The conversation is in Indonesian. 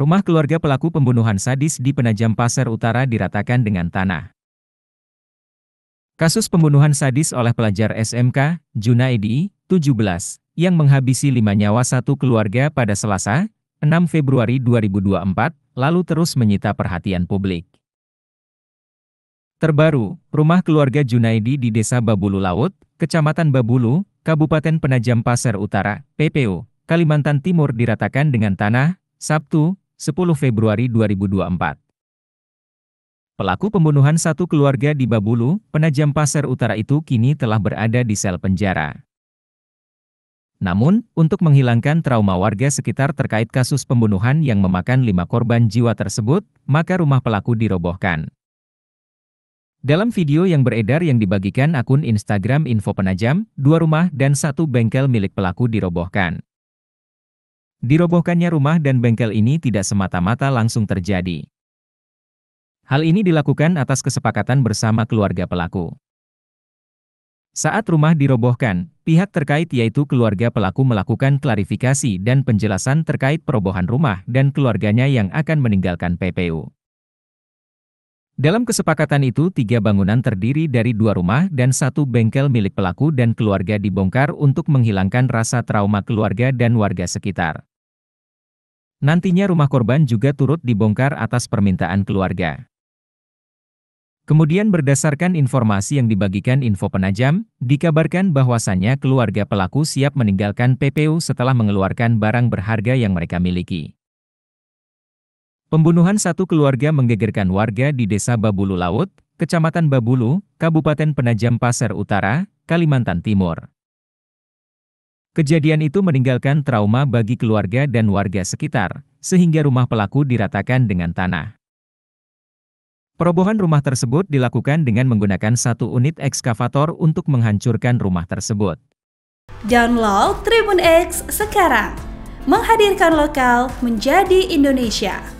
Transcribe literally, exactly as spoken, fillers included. Rumah keluarga pelaku pembunuhan sadis di Penajam Paser Utara diratakan dengan tanah. Kasus pembunuhan sadis oleh pelajar S M K, Junaedi, tujuh belas, yang menghabisi lima nyawa satu keluarga pada Selasa, enam Februari dua ribu dua puluh empat, lalu terus menyita perhatian publik. Terbaru, rumah keluarga Junaedi di Desa Babulu Laut, Kecamatan Babulu, Kabupaten Penajam Paser Utara, P P U, Kalimantan Timur diratakan dengan tanah, Sabtu, sepuluh Februari dua ribu dua puluh empat. Pelaku pembunuhan satu keluarga di Babulu, Penajam Paser Utara itu kini telah berada di sel penjara. Namun, untuk menghilangkan trauma warga sekitar terkait kasus pembunuhan yang memakan lima korban jiwa tersebut, maka rumah pelaku dirobohkan. Dalam video yang beredar yang dibagikan akun Instagram Info Penajam, dua rumah dan satu bengkel milik pelaku dirobohkan. Dirobohkannya rumah dan bengkel ini tidak semata-mata langsung terjadi. Hal ini dilakukan atas kesepakatan bersama keluarga pelaku. Saat rumah dirobohkan, pihak terkait yaitu keluarga pelaku melakukan klarifikasi dan penjelasan terkait perobohan rumah dan keluarganya yang akan meninggalkan P P U. Dalam kesepakatan itu, tiga bangunan terdiri dari dua rumah dan satu bengkel milik pelaku dan keluarga dibongkar untuk menghilangkan rasa trauma keluarga dan warga sekitar. Nantinya rumah korban juga turut dibongkar atas permintaan keluarga. Kemudian berdasarkan informasi yang dibagikan Info Penajam, dikabarkan bahwasannya keluarga pelaku siap meninggalkan P P U setelah mengeluarkan barang berharga yang mereka miliki. Pembunuhan satu keluarga menggegerkan warga di Desa Babulu Laut, Kecamatan Babulu, Kabupaten Penajam Paser Utara, Kalimantan Timur. Kejadian itu meninggalkan trauma bagi keluarga dan warga sekitar, sehingga rumah pelaku diratakan dengan tanah. Perobohan rumah tersebut dilakukan dengan menggunakan satu unit ekskavator untuk menghancurkan rumah tersebut. Download TribunX sekarang, menghadirkan lokal menjadi Indonesia.